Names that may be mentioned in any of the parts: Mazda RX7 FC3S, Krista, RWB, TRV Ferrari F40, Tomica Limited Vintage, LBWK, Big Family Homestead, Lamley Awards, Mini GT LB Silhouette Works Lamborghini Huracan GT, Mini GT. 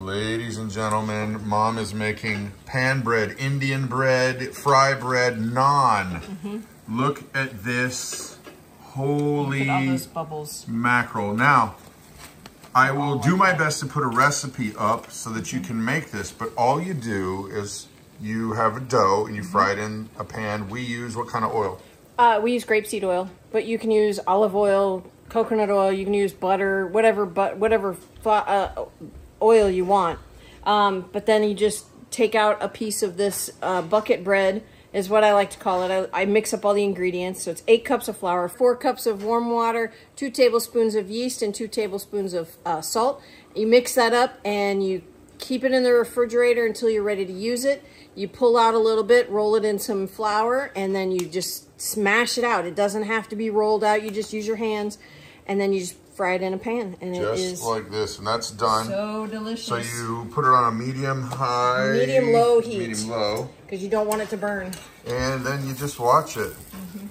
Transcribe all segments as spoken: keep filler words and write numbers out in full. Ladies and gentlemen, Mom is making pan bread, Indian bread, fry bread, naan. Mm-hmm. Look at this. Holy Look at all those bubbles. Mackerel. Now, I will do my best to put a recipe up so that you can make this, but all you do is you have a dough and you fry it in a pan. We use what kind of oil? Uh, we use grapeseed oil, but you can use olive oil, coconut oil, you can use butter, whatever, but whatever uh, oil you want. Um, but then you just take out a piece of this uh, bucket bread, is what I like to call it. I, I mix up all the ingredients. So it's eight cups of flour, four cups of warm water, two tablespoons of yeast, and two tablespoons of uh, salt. You mix that up and you keep it in the refrigerator until you're ready to use it. You pull out a little bit, roll it in some flour, and then you just smash it out. It doesn't have to be rolled out. You just use your hands, and then you just fry it in a pan, and it just is like this, and that's done. So delicious. So you put it on a medium high, medium low heat, medium low, because you don't want it to burn. And then you just watch it. Mm-hmm.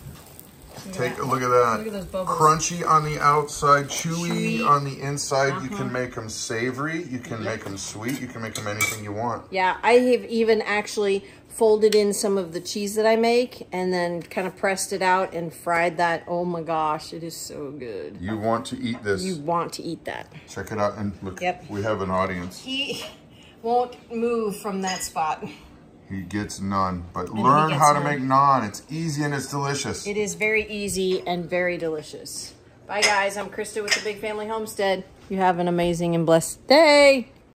Take yeah. a look at that. Look at those bubbles. Crunchy on the outside, chewy, chewy. on the inside. Uh-huh. You can make them savory. You can yep. make them sweet. You can make them anything you want. Yeah, I have even actually folded in some of the cheese that I make and then kind of pressed it out and fried that. Oh my gosh, it is so good. You want to eat this. You want to eat that. Check it out and look, yep. we have an audience. He won't move from that spot. He gets none, but and learn how none. to make naan. It's easy and it's delicious. It is very easy and very delicious. Bye guys, I'm Krista with the Big Family Homestead. You have an amazing and blessed day.